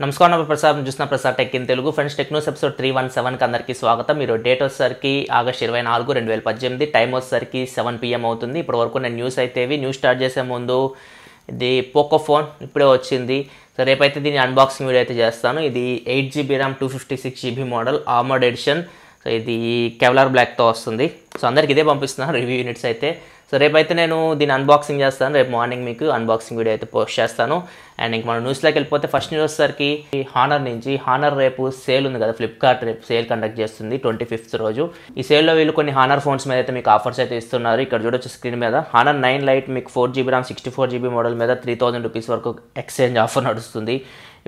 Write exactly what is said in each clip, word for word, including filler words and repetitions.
नमस्कार ना प्रसाद जिसना Prasad tech in Telugu friends टेक्नोस episode तीन सौ सत्रह का अंदर की स्वागतम मेरो डेट వచ్చేసరికి ఆగస్ట్ ఇరవై నాలుగు రెండు వేల పద్దెనిమిది టైం వచ్చేసరికి ఏడు పి ఎం అవుతుంది ఇప్పటి వరకు నేను న్యూస్ అయితే ఇవి న్యూస్ స్టార్ట్ చేసే ముందు ఇది పోకో ఫోన్ ఇప్పుడే వచ్చింది సో రేపు అయితే దీని అన్బాక్సింగ్ వీడియో అయితే చేస్తాను ఇది ఎనిమిది జిబి RAM రెండు వందల యాభై ఆరు GB model armoured edition so ఇది కెవలర్ బ్లాక్ తో వస్తుంది సో అందరికి ఇదే పంపిస్తున్నా రివ్యూ యూనిట్స్ అయితే సో రేపు అయితే నేను దీని అన్బాక్సింగ్ చేస్తాను రేపు మార్నింగ్ మీకు అన్బాక్సింగ్ వీడియో అయితే పోస్ట్ చేస్తాను అండ్ ఇంక మనం న్యూస్లోకి వెళ్ళిపోతే ఫస్ట్ న్యూస్ వచ్చేసరికి హానర్ నుంచి హానర్ రేపు సేల్ ఉంది కదా ఫ్లిప్కార్ట్ రేపు సేల్ కండక్ట్ చేస్తుంది ట్వంటీ ఫిఫ్త్ రోజు ఈ సేల్లో వీళ్ళు కొన్ని హానర్ ఫోన్స్ మీద అయితే మీకు ఆఫర్స్ అయితే ఇస్తున్నారు ఇక్కడ చూడొచ్చు స్క్రీన్ మీద హానర్ నైన్ లైట్ మీకు four GB RAM sixty four GB model మీద త్రీ థౌసండ్ రూపీస్ వరకు ఎక్స్చేంజ్ ఆఫర్ నడుస్తుంది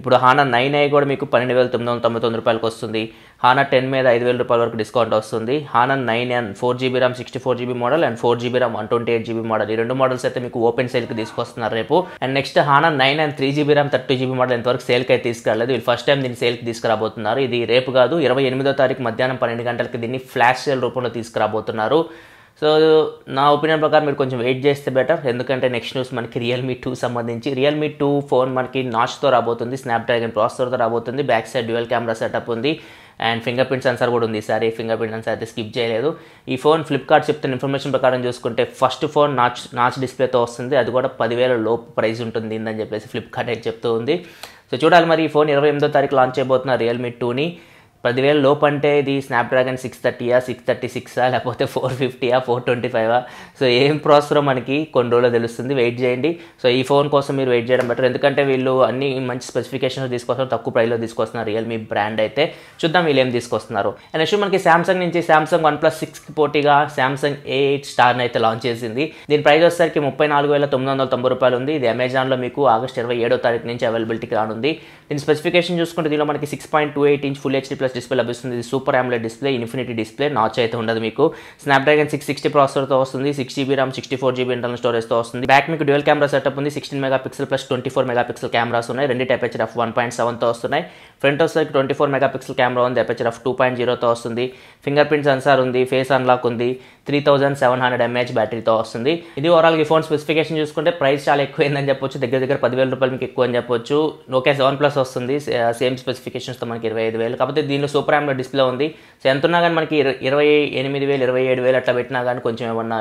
ఇప్పుడు హానర్ నైన్ ఐ కూడా మీకు పన్నెండు వేల తొమ్మిది వందల తొంభై తొమ్మిది రూపాయలకు వస్తుంది హానర్ టెన్ మీద ఐదు వేల రూపాయల వరకు డిస్కౌంట్ వస్తుంది Honor nine and four GB RAM sixty four GB model and four GB RAM one twenty eight GB model ఈ రెండు మోడల్స్ అయితే మీకు ఓపెన్ సేల్కి తీసుకొస్తున్నారు రేపు and next Honor nine and three GB RAM thirty GB model ఎంతవరకు సేల్కి అయితే తీసుకురాలేదు వీళ్ళు ఫస్ట్ టైం దీన్ని సేల్కి తీసుకురాబోతున్నారు ఇది రేపు కాదు ఇరవై ఎనిమిదో తారీఖు మధ్యాహ్నం పన్నెండు గంటలకి దీన్ని ఫ్లాష్ సేల్ రూపంలో తీసుకురాబోతున్నారు సో నా ఒపీనియన్ ప్రకారం మీరు కొంచెం వెయిట్ చేస్తే బెటర్ ఎందుకంటే నెక్స్ట్ న్యూస్ మనకి రియల్మీ టూ సంబంధించి రియల్మీ టూ ఫోన్ మనకి నాచ్తో రాబోతుంది స్నాప్డ్రాగన్ ప్రాసెసర్తో రాబోతుంది back side dual camera setup ఉంది అండ్ ఫింగర్ ప్రింట్ సెన్సార్ కూడా ఉంది ఈసారి ఫింగర్ ప్రింట్ సెన్సార్ అయితే స్కిప్ చేయలేదు ఈ ఫోన్ ఫ్లిప్కార్ట్ చెప్తున్న ఇన్ఫర్మేషన్ ప్రకారం చూసుకుంటే ఫస్ట్ ఫోన్ నాచ్ నాచ్ డిస్ప్లేతో వస్తుంది అది కూడా పదివేల లోపు ప్రైస్ ఉంటుంది అని చెప్పేసి ఫ్లిప్కార్ట్ అయితే చెప్తూ ఉంది సో చూడాలి మరి ఈ ఫోన్ ఇరవై ఎనిమిదో తారీఖు లాంచ్ అయిపోతున్నారు రియల్మీ టూని పదివేల లోపు అంటే ఇది స్నాప్డ్రాగన్ సిక్స్ థర్టీయా సిక్స్ థర్టీ సిక్సా లేకపోతే ఫోర్ ఫిఫ్టీయా ఫోర్ ట్వంటీ ఫైవా సో ఏం ప్రాసెసరో మనకి కొన్ని రోజులు తెలుస్తుంది వెయిట్ చేయండి సో ఈ ఫోన్ కోసం మీరు వెయిట్ చేయడం బెటర్ ఎందుకంటే వీళ్ళు అన్ని మంచి స్పెసిఫికేషన్స్ తీసుకొస్తారు తక్కువ ప్రైస్లో తీసుకొస్తున్నారు రియల్మీ బ్రాండ్ అయితే చూద్దాం వీళ్ళు ఏం తీసుకొస్తున్నారు అండ్ నెక్స్ట్ మనకి శాంసంగ్ నుంచి శాంసంగ్ వన్ ప్లస్ సిక్స్కి పోటీగా శాంసంగ్ ఏ ఎయిట్ స్టార్ని అయితే లాంచ్ చేసింది దీని ప్రైస్ వచ్చేసరికి ముప్పై నాలుగు వేల తొమ్మిది వందల తొంభై రూపాయలు ఉంది ఇది అమెజాన్లో మీకు ఆగస్ట్ ఇరవై ఏడో తారీఖు నుంచి అవైలబిలిటీకి రానుంది దీని స్పెసిఫికేషన్ చూసుకుంటే దీనిలో మనకి six point two eight inch full HD plus display లభిస్తుంది ఇది super AMOLED display infinity display notch అయితే ఉండదు మీకు స్నాప్డ్రాగన్ సిక్స్ సిక్స్టీ ప్రాసెసర్తో వస్తుంది six GB RAM sixty four GB internal స్టోరేజ్తో వస్తుంది బ్యాక్ మీకు డ్యూయల్ కెమెరా సెటప్ ఉంది sixteen megapixel plus twenty four megapixel cameras ఉన్నాయి రెండు అపర్చర్ ఆఫ్ వన్ పాయింట్ సెవెన్తో వస్తున్నాయి ఫ్రంట్ వచ్చేసరికి twenty four megapixel camera ఉంది అపర్చర్ ఆఫ్ టూ పాయింట్ జీరోతో వస్తుంది ఫింగర్ ప్రింట్ సెన్సార్ ఉంది ఫేస్ అన్లాక్ ఉంది three thousand seven hundred mAh బ్యాటరీతో వస్తుంది ఇది ఓవరాల్ ఈ ఫోన్ స్పెసిఫికేషన్ చూసుకుంటే ప్రైస్ చాలా ఎక్కువైందని చెప్పొచ్చు దగ్గర దగ్గర పదివేల రూపాయలు మీకు ఎక్కువ అని చెప్పొచ్చు నోకియా సెవెన్ ప్లస్ వస్తుంది సేమ్ స్పెసిఫికేషన్స్తో మనకి ఇరవై ఐదు వేలు కాకపోతే దీనిలో సూపర్ ఆమ్లెట్ డిస్ప్లే ఉంది సో ఎంత ఉన్నా కానీ మనకి ఇరవై ఎనిమిది వేలు ఇరవై ఏడు వేలు అట్లా పెట్టినా కానీ కొంచెం ఏమన్నా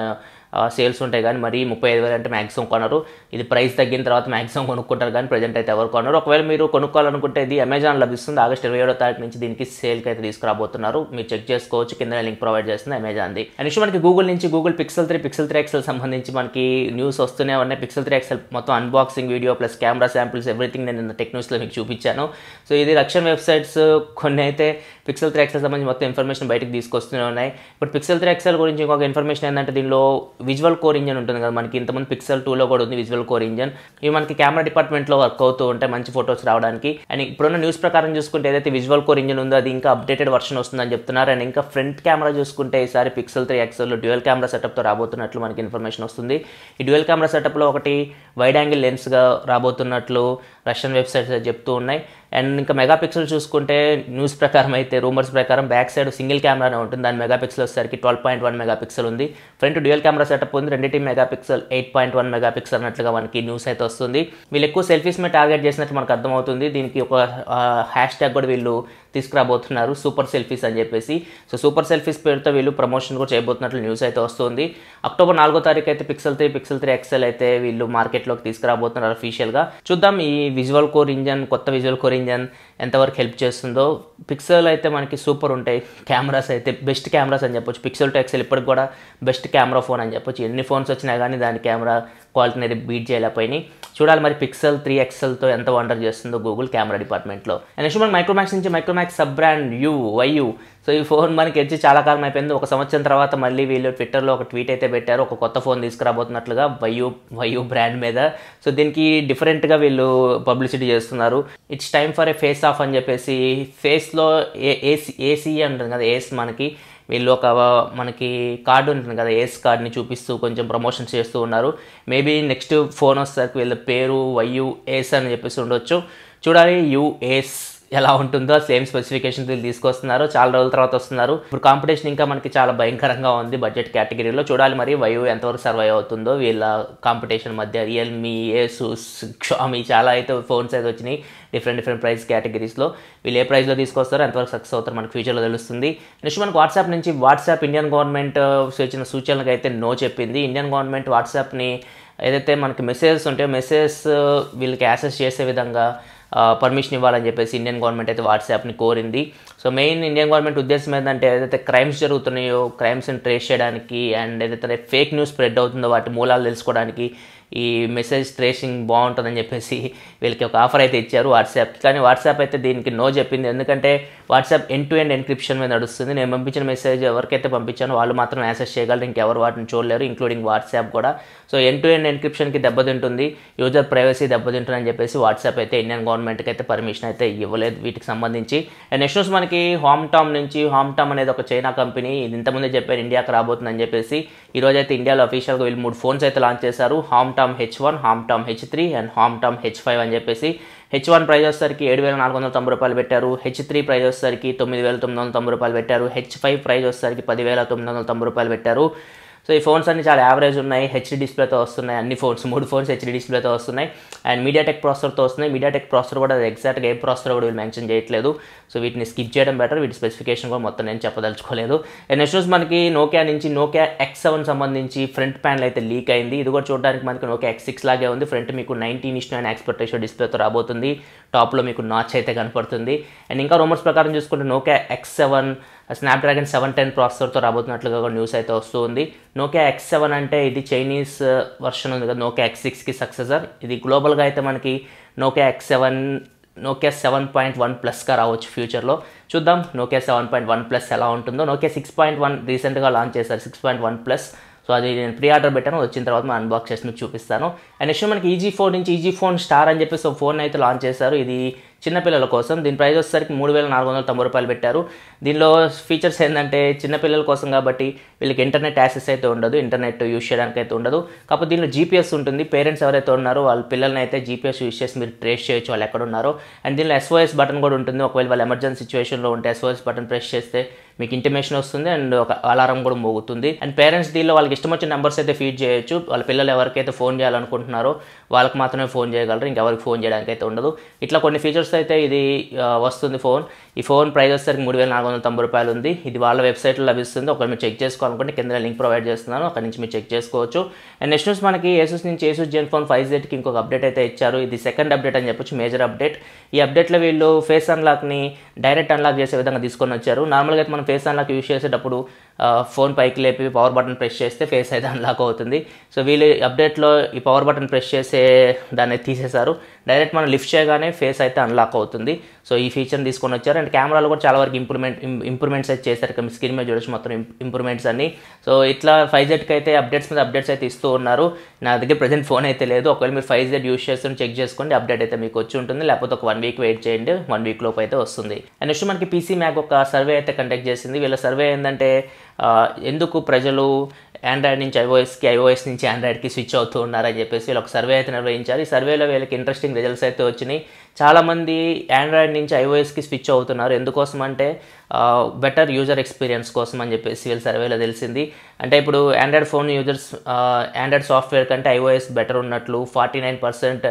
సేల్స్ ఉంటాయి కానీ మరి ముప్పై ఐదు వేలు అంటే మ్యాక్సిమం కొనరు ఇది ప్రైస్ తగ్గిన తర్వాత మ్యాక్సిమం కొనుక్కుంటారు కానీ ప్రజెంట్ అయితే ఎవరు కొనరు ఒకవేళ మీరు కొనుక్కోవాలనుకుంటే ఇది అమెజాన్ లభిస్తుంది ఆగస్ట్ ఇరవై ఏడో తారీఖు నుంచి దీనికి సేల్కి అయితే తీసుకురాబోతున్నారు మీరు చెక్ చేసుకోవచ్చు కింద లింక్ ప్రొవైడ్ చేస్తుంది అమెజాన్ది అండ్ మనకి గూగుల్ నుంచి Google Pixel three Pixel three XL సంబంధించి మనకి న్యూస్ వస్తూనే ఉన్నాయి పిక్సెల్ త్రీ ఎక్స్ఎల్ మొత్తం unboxing video plus camera samples everything నేను టెక్ న్యూస్లో మీకు చూపించాను సో ఇది రక్షణ్ వెబ్సైట్స్ కొన్ని అయితే పిక్సెల్ త్రీ ఎక్స్ఎల్ సంబంధించి మొత్తం ఇన్ఫర్మేషన్ బయటకు తీసుకొస్తూనే ఉన్నాయి బట్ పిక్సెల్ త్రీ ఎక్స్ఎల్ గురించి ఇంకొక ఇన్ఫర్మేషన్ ఏంటంటే దీనిలో విజువల్ కోర్ ఇంజన్ ఉంటుంది కదా మనకి ఇంతమంది పిక్సెల్ టూలో కూడా ఉంది విజువల్ కోర్ ఇంజన్ ఇవి మనకి కెమెరా డిపార్ట్మెంట్లో వర్క్ అవుతూ ఉంటాయి మంచి ఫొటోస్ రావడానికి అండ్ ఇప్పుడున్న న్యూస్ ప్రకారం చూసుకుంటే ఏదైతే విజువల్ కోర్ ఇంజన్ ఉందో అది ఇంకా అప్డేటెడ్ వర్షన్ వస్తుందని చెప్తున్నారు అండ్ ఇంకా ఫ్రంట్ కెమెరా చూసుకుంటే ఈసారి పిక్సెల్ త్రీ ఎక్స్ఎల్లో డ్యూయల్ కెమెరా సెటప్తో రాబోతున్నట్లు మనకి ఇన్ఫర్మేషన్ వస్తుంది ఈ డ్యూయల్ కెమెరా సెటప్లో ఒకటి వైడ్ యాంగిల్ లెన్స్గా రాబోతున్నట్లు రష్యన్ వెబ్సైట్స్ చెప్తూ ఉన్నాయి అండ్ ఇంకా మెగా పిక్సెల్ చూసుకుంటే న్యూస్ ప్రకారం అయితే రూమర్స్ ప్రకారం బ్యాక్ సైడ్ సింగిల్ కెమెరానే ఉంటుంది దాని మెగా పిక్సెల్ వచ్చేసరికి twelve point one megapixel ఉంది ఫ్రంట్ డ్యూయల్ కెమెరా సెటప్ ఉంది రెండింటి megapixel eight point one megapixel అన్నట్లుగా మనకి న్యూస్ అయితే వస్తుంది వీళ్ళు ఎక్కువ సెల్ఫీస్ మీద టార్గెట్ చేసినట్టు మనకు అర్థమవుతుంది దీనికి ఒక హ్యాష్ ట్యాగ్ కూడా వీళ్ళు తీసుకురాబోతున్నారు సూపర్ సెల్ఫీస్ అని చెప్పేసి సో సూపర్ సెల్ఫీస్ పేరుతో వీళ్ళు ప్రమోషన్ కూడా చేయబోతున్నట్లు న్యూస్ అయితే వస్తుంది అక్టోబర్ నాలుగో తారీఖు అయితే Pixel three Pixel three XL అయితే వీళ్ళు మార్కెట్లోకి తీసుకురాబోతున్నారు అఫీషియల్గా చూద్దాం ఈ విజువల్ కోర్ ఇంజన్ కొత్త విజువల్ కోర్ ఇంజన్ ఎంతవరకు హెల్ప్ చేస్తుందో పిక్సెల్ అయితే మనకి సూపర్ ఉంటాయి కెమెరాస్ అయితే బెస్ట్ కెమెరాస్ అని చెప్పొచ్చు పిక్సెల్ టు ఎక్స్ఎల్ ఇప్పటికి కూడా బెస్ట్ కెమెరా ఫోన్ అని చెప్పొచ్చు ఎన్ని ఫోన్స్ వచ్చినా కానీ దాని కెమెరా క్వాలిటీ అనేది బీట్ చేయలేకపోయినాయి చూడాలి మరి పిక్సెల్ త్రీ ఎక్స్ఎల్తో ఎంత వండర్ చేస్తుందో గూగుల్ కెమెరా డిపార్ట్మెంట్లో అండ్ నెక్స్ట్ మనం మైక్రోమాక్స్ నుంచి Micromax sub brand Yu Y U so ఈ ఫోన్ మనకి వచ్చి చాలా కాలం అయిపోయింది ఒక సంవత్సరం తర్వాత మళ్ళీ వీళ్ళు ట్విట్టర్లో ఒక ట్వీట్ అయితే పెట్టారు ఒక కొత్త ఫోన్ తీసుకురాబోతున్నట్లుగా వైయూ వైయూ బ్రాండ్ మీద సో దీనికి డిఫరెంట్గా వీళ్ళు పబ్లిసిటీ చేస్తున్నారు it's time for a face off అని చెప్పేసి ఫేస్లో ఏ ఏసీ ఏసీ అంటుంది కదా ఏస్ మనకి వీళ్ళు ఒక మనకి కార్డు ఉంటుంది కదా ఏస్ కార్డ్ని చూపిస్తూ కొంచెం ప్రమోషన్స్ చేస్తూ ఉన్నారు మేబీ నెక్స్ట్ ఫోన్ వచ్చేసరికి వీళ్ళ పేరు వైయూ ఏస్ అని చెప్పేసి ఉండొచ్చు చూడాలి యూఎస్ ఎలా ఉంటుందో సేమ్ స్పెసిఫికేషన్ తీసుకొస్తున్నారు, చాలా రోజుల తర్వాత వస్తున్నారు. ఇప్పుడు కాంపిటీషన్ ఇంకా మనకి చాలా భయంకరంగా ఉంది బడ్జెట్ కేటగిరీలో. చూడాలి మరి వైవ్ ఎంతవరకు సర్వైవ్ అవుతుందో. వీళ్ళ కాంపిటీషన్ మధ్య రియల్మీ, ఏసూస్, షామీ చాలా అయితే ఫోన్స్ అయితే వచ్చినాయి డిఫరెంట్ డిఫరెంట్ ప్రైస్ కేటగిరీస్లో. వీళ్ళు ఏ ప్రైస్లో తీసుకొస్తారో, ఎంతవరకు సక్సెస్ అవుతారు మనకి ఫ్యూచర్లో తెలుస్తుంది. నెక్స్ట్ మనకు వాట్సాప్ నుంచి వాట్సాప్ ఇండియన్ గవర్నమెంట్ ఇచ్చిన సూచనలకు అయితే నో చెప్పింది. ఇండియన్ గవర్నమెంట్ వాట్సాప్ని ఏదైతే మనకి మెసేజెస్ ఉంటాయో మెసేజెస్ వీళ్ళకి యాక్సెస్ చేసే విధంగా పర్మిషన్ ఇవ్వాలని చెప్పేసి ఇండియన్ గవర్నమెంట్ అయితే వాట్సాప్ని కోరింది. సో మెయిన్ ఇండియన్ గవర్నమెంట్ ఉద్దేశం ఏంటంటే ఏదైతే క్రైమ్స్ జరుగుతున్నాయో క్రైమ్స్ని ట్రేస్ చేయడానికి అండ్ ఏదైతే ఫేక్ న్యూస్ స్ప్రెడ్ అవుతుందో వాటి మూలాలు తెలుసుకోవడానికి ఈ మెసేజ్ ట్రేసింగ్ బాగుంటుందని చెప్పేసి వీళ్ళకి ఒక ఆఫర్ అయితే ఇచ్చారు వాట్సాప్కి. కానీ వాట్సాప్ అయితే దీనికి నో చెప్పింది. ఎందుకంటే WhatsApp end to end encryption మీద నడుస్తుంది. నేను పంపించిన మెసేజ్ ఎవరికైతే పంపించానో వాళ్ళు మాత్రం యాక్సెస్ చేయగలరు, ఇంకెవరు వాటిని చూడలేరు ఇంక్లూడింగ్ వాట్సాప్ కూడా. సో ఎండ్ టు ఎండ్ ఎన్క్రిప్షన్కి దెబ్బతింటుంది, యూజర్ ప్రైవసీ దెబ్బతింటుందని చెప్పేసి వాట్సాప్ అయితే ఇండియన్ గవర్నమెంట్కి అయితే పర్మిషన్ అయితే ఇవ్వలేదు వీటికి సంబంధించి. అండ్ నెక్స్ట్ న్యూస్ మనకి హోమ్టామ్ నుంచి. హోమ్టామ్ అనేది ఒక చైనా కంపెనీ, ఇది ఇంతకుముందే చెప్పారు ఇండియాకి రాబోతుందని చెప్పేసి. ఈరోజు అయితే ఇండియాలో అఫీషియల్గా వీళ్ళు మూడు ఫోన్స్ అయితే లాంచ్ చేశారు. HomTom H one, HomTom H three and HomTom H five అని చెప్పేసి. హెచ్ వన్ ప్రైజ్ వచ్చేసరికి ఏడు వేల నాలుగు వందల తొంభై రూపాయలు పెట్టారు, హెచ్ త్రీ ప్రైజ్ వచ్చేసరికి తొమ్మిది వేల తొమ్మిది వందల తొంభై రూపాయలు పెట్టారు, హెచ్ ఫైవ్ ప్రైజ్ వచ్చేసరికి పది వేల తొమ్మిది వందల తొంభై రూపాయలు పెట్టారు. సో ఈ ఫోన్స్ అన్ని చాలా యావరేజ్ ఉన్నాయి, హెచ్డీ డిస్ప్లేతో వస్తున్నాయి. అన్ని ఫోన్స్ మూడు ఫోన్స్ హెచ్డీ డిస్ప్లేతో వస్తున్నాయి అండ్ మీడియాటెక్ ప్రాసెసర్తో వస్తున్నాయి. మీడియాటెక్ ప్రాసెసర్ కూడా ఎగ్జాక్ట్గా ఏ ప్రాసెసర్ కూడా వీళ్ళు మెన్షన్ చేయట్లేదు. సో వీటిని స్కిప్ చేయడం బెటర్, వీటి స్పెసిఫికేషన్ కూడా మొత్తం నేను చెప్పదలుచుకోలేదు. అండ్ నెక్స్ట్ రోజు మనకి నోకియా నుంచి నోకియా ఎక్స్ సెవెన్ సంబంధించి ఫ్రంట్ ప్యానల్ అయితే లీక్ అయింది. ఇది కూడా చూడడానికి మనకి నోకియా ఎక్స్ సిక్స్ లాగే ఉంది. ఫ్రంట్ మీకు nineteen is nine expert ratio డిస్ప్లేతో రాబోతుంది, టాప్లో మీకు నాచ్ అయితే కనపడుతుంది. అండ్ ఇంకా రూమర్స్ ప్రకారం చూసుకుంటే Nokia X seven Snapdragon seven ten ప్రాసెసర్తో రాబోతున్నట్లుగా కూడా న్యూస్ అయితే వస్తుంది. నోకియా ఎక్స్ సెవెన్ అంటే ఇది చైనీస్ వర్షన్ ఉంది కదా నోకియా ఎక్స్ సిక్స్కి సక్సెసర్. ఇది గ్లోబల్గా అయితే మనకి Nokia X seven Nokia seven point one ప్లస్గా రావచ్చు ఫ్యూచర్లో. చూద్దాం Nokia seven point one plus ఎలా ఉంటుందో. నోకియా సిక్స్ పాయింట్ వన్ రీసెంట్గా లాంచ్ చేశారు six point one plus so అది నేను ప్రీ ఆర్డర్ పెట్టాను, వచ్చిన తర్వాత మనం అన్బాక్స్ చేసి మీకు చూపిస్తాను. అండ్ నెక్స్ట్ మనకి ఈజీఫోన్ నుంచి ఈజీఫోన్ స్టార్ అని చెప్పేసి ఒక ఫోన్ అయితే లాంచ్ చేశారు. ఇది చిన్నపిల్లల కోసం. దీని ప్రైస్ వచ్చేసరికి మూడు వేల నాలుగు వందల తొంభై రూపాయలు పెట్టారు. దీనిలో ఫీచర్స్ ఏంటంటే చిన్నపిల్లల కోసం కాబట్టి వీళ్ళకి ఇంటర్నెట్ యాక్సెస్ అయితే ఉండదు, ఇంటర్నెట్ యూజ్ చేయడానికి అయితే ఉండదు. కాకపోతే దీనిలో జీపీఎస్ ఉంటుంది. పేరెంట్స్ ఎవరైతే ఉన్నారో వాళ్ళ పిల్లల్ని అయితే జీపీఎస్ యూజ్ చేసి మీరు ట్రేస్ చేయొచ్చు వాళ్ళు ఎక్కడ ఉన్నారో. అండ్ దీనిలో ఎస్ఓఎస్ బటన్ కూడా ఉంటుంది. ఒకవేళ వాళ్ళు ఎమర్జెన్సీ సిచ్యువేషన్లో ఉంటే ఎస్ఓఎస్ బటన్ ప్రెస్ చేస్తే మీకు ఇంటిమేషన్ వస్తుంది అండ్ ఒక అలారం కూడా మోగుతుంది. అండ్ పేరెంట్స్ దీనిలో వాళ్ళకి ఇష్టం వచ్చిన నెంబర్స్ అయితే ఫీడ్ చేయొచ్చు. వాళ్ళ పిల్లలు ఎవరికైతే ఫోన్ చేయాలనుకుంటున్నారో వాళ్ళకి మాత్రమే ఫోన్ చేయగలరు, ఇంకెవరికి ఫోన్ చేయడానికి అయితే ఉండదు. ఇట్లా కొన్ని ఫీచర్స్ అయితే ఇది వస్తుంది ఫోన్. ఈ ఫోన్ ప్రైస్ వచ్చేసరికి మూడు వేల నాలుగు వందల తొంభై రూపాయలు ఉంది. ఇది వాళ్ళ వెబ్సైట్లో లభిస్తుంది. ఒకవేళ మీరు చెక్ చేసుకోవాలనుకుంటే కింద లింక్ ప్రొవైడ్ చేస్తున్నాను, అక్కడి నుంచి మీరు చెక్ చేసుకోవచ్చు. అండ్ నెక్స్ట్ న్యూస్ మనకి ఏసూస్ నుంచి ఏసూస్ జెన్ ఫోన్ ఫైవ్ జెడ్కి ఇంకొక అప్డేట్ అయితే ఇచ్చారు. ఇది సెకండ్ అప్డేట్ అని చెప్పొచ్చు, మేజర్ అప్డేట్. ఈ అప్డేట్లో వీళ్ళు ఫేస్ అన్లాక్ని డైరెక్ట్ అన్లాక్ చేసే విధంగా తీసుకొని వచ్చారు. నార్మల్గా అయితే మనం ఫేస్ అన్లాక్ యూజ్ చేసేటప్పుడు ఫోన్ పైకి లేపి పవర్ బటన్ ప్రెస్ చేస్తే ఫేస్ అయితే అన్లాక్ అవుతుంది. సో వీళ్ళు అప్డేట్లో ఈ పవర్ బటన్ ప్రెస్ చేసే దాన్ని తీసేశారు. డైరెక్ట్ మనం లిఫ్ట్ చేయగానే ఫేస్ అయితే అన్లాక్ అవుతుంది. సో ఈ ఫీచర్ని తీసుకొని వచ్చారు. అండ్ కెమెరాలు కూడా చాలా వరకు ఇంప్రూవ్మెంట్ ఇంప్రూవ్మెంట్స్ అయితే చేశారు. స్క్రీన్ మీద చూడొచ్చు మొత్తం ఇంప్రూవ్మెంట్స్ అన్ని. సో ఇట్లా ఫైవ్ జెడ్కి అయితే అప్డేట్స్ మీద అప్డేట్స్ అయితే ఇస్తూ ఉన్నారు. నా దగ్గర ప్రజెంట్ ఫోన్ అయితే లేదు. ఒకవేళ మీరు ఫైవ్ జెడ్ యూజ్ చేస్తున్న చెక్ చేసుకోండి, అప్డేట్ అయితే మీకు వచ్చి ఉంటుంది. లేకపోతే ఒక వన్ వీక్ వెయిట్ చేయండి, వన్ వీక్ లోపు అయితే వస్తుంది. అండ్ నెక్స్ట్ మనకి పీసీ మ్యాక్ ఒక సర్వే అయితే కండక్ట్ చేసింది. వీళ్ళ సర్వే ఏంటంటే ఎందుకు ప్రజలు ఆండ్రాయిడ్ నుంచి ఐఓఎస్కి, ఐఓఎస్ నుంచి ఆండ్రాయిడ్కి స్విచ్ అవుతూ ఉన్నారని చెప్పేసి వీళ్ళు ఒక సర్వే అయితే నిర్వహించారు. ఈ సర్వేలో వీళ్ళకి ఇంట్రెస్టింగ్ రిజల్ట్స్ అయితే వచ్చినాయి. చాలామంది ఆండ్రాయిడ్ నుంచి ఐఓఎస్కి స్విచ్ అవుతున్నారు. ఎందుకోసం అంటే బెటర్ యూజర్ ఎక్స్పీరియన్స్ కోసం అని చెప్పేసి వీళ్ళ సర్వేలో తెలిసింది. అంటే ఇప్పుడు Android phone users Android software కంటే ఐఓఎస్ బెటర్ ఉన్నట్లు ఫార్టీ నైన్ పర్సెంట్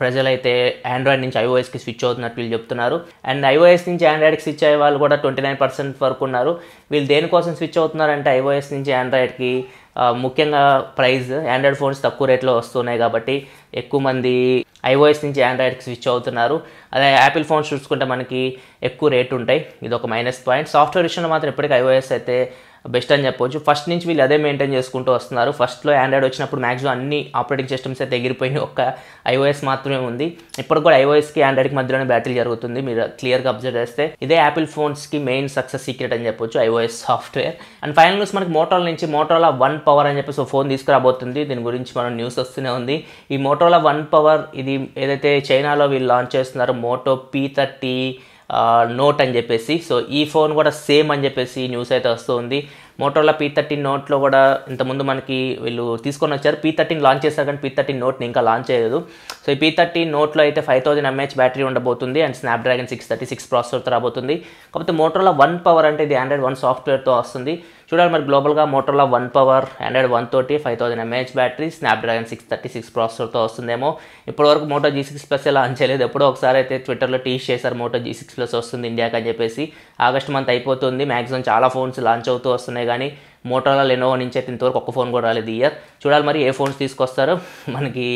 ప్రజలైతే ఆండ్రాయిడ్ నుంచి ఐఓఎస్కి స్విచ్ అవుతున్నట్టు వీళ్ళు చెప్తున్నారు. అండ్ ఐఓఎస్ నుంచి ఆండ్రాయిడ్కి స్విచ్ అయ్యే వాళ్ళు కూడా ట్వంటీ నైన్ పర్సెంట్ వరకు ఉన్నారు. వీళ్ళు దేనికోసం స్విచ్ అవుతున్నారంటే ఐఓఎస్ నుంచి ఆండ్రాయిడ్కి ముఖ్యంగా ప్రైస్. ఆండ్రాయిడ్ ఫోన్స్ తక్కువ రేట్లో వస్తున్నాయి కాబట్టి ఎక్కువ మంది ఐఓఎస్ నుంచి ఆండ్రాయిడ్కి స్విచ్ అవుతున్నారు. అదే యాపిల్ ఫోన్స్ చూసుకుంటే మనకి ఎక్కువ రేట్ ఉంటాయి, ఇది ఒక మైనస్ పాయింట్. సాఫ్ట్వేర్ విషయంలో మాత్రం ఇప్పటికీ ఐఓఎస్ అయితే బెస్ట్ అని చెప్పొచ్చు. ఫస్ట్ నుంచి వీళ్ళు అదే మెయింటైన్ చేసుకుంటూ వస్తున్నారు. ఫస్ట్లో ఆండ్రాయిడ్ వచ్చినప్పుడు మ్యాక్సిమం అన్ని ఆపరేటింగ్ సిస్టమ్స్ అయితే ఎగిరిపోయిన ఒక్క ఐఓఎస్ మాత్రమే ఉంది. ఇప్పుడు కూడా ఐఓఎస్కి ఆండ్రాయిడ్కి మధ్యలోనే బ్యాటిల్ జరుగుతుంది, మీరు క్లియర్గా అబ్జర్వ్ చేస్తే. ఇదే యాపిల్ ఫోన్స్కి మెయిన్ సక్సెస్ సీక్రెట్ అని చెప్పొచ్చు, iOS software. And final news మనకి మోటోరోలా నుంచి మోటోరోలా వన్ పవర్ అని చెప్పేసి ఒక ఫోన్ తీసుకురాబోతుంది. దీని గురించి మనం న్యూస్ వస్తూనే ఉంది. ఈ మోటోరోలా వన్ పవర్ ఇది ఏదైతే చైనాలో వీళ్ళు లాంచ్ చేస్తున్నారో మోటో పీ థర్టీ నోట్ అని చెప్పేసి. సో ఈ ఫోన్ కూడా సేమ్ అని చెప్పేసి న్యూస్ అయితే వస్తుంది. Motorola P thirteen Note lo kuda inta mundu manaki villu తీసుకొని వచ్చారు P thirteen లాంచ్ చేశారు కానీ P thirteen Note ని ఇంకా లాంచ్ చేయలేదు సో ఈ P thirteen Note లో అయితే five thousand m A h battery ఉండబోతుంది and Snapdragon six thirty-six processor తో రాబోతుంది కాబట్టి Motorola one power అంటే ఇది Android one సాఫ్ట్వేర్ తో వస్తుంది చూడాలి మరి గ్లోబల్ గా Motorola one power Android one thirty five thousand m A h battery Snapdragon six thirty-six processor తో వస్తుందేమో ఇప్పటి వరకు Moto G six Plus launch చేయలేదు ఎప్పుడో ఒకసారి అయితే Twitter లో టీస్ చేశారు Moto G six Plus వస్తుంది ఇండియాకి అని చెప్పేసి ఆగస్ట్ మంత్ అయిపోతుంది మాక్సిమం చాలా ఫోన్స్ లాంచ్ అవుతూ వస్తున్నాయి కానీ Motorola Lenovo నుంచి అయితే ఇంతవరకు ఒక్క ఫోన్ కూడా రాలేదు ఇయర్ చూడాలి మరి ఏ ఫోన్స్ తీసుకొస్తారో మనకి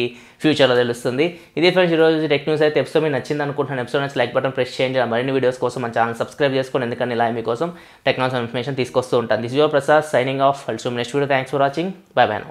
ఫ్యూచర్లో తెలుస్తుంది ఇదే ఫ్రెండ్స్ ఈరోజు టెక్ న్యూస్ అయితే ఎపిసోడ్ మీకు నచ్చింది అనుకుంటున్నాను ఎపిసోడ్ నచ్చి లైక్ బటన్ ప్రెస్ చేయండి మరిన్ని వీడియోస్ కోసం మన ఛానల్ సబ్స్క్రైబ్ చేసుకోండి ఎందుకంటే ఇలా మీకోసం టెక్నాలజీ ఇన్ఫర్మేషన్ తీసుకొస్తూ ఉంటాను this your Prasad signing off also next video thanks for watching bye by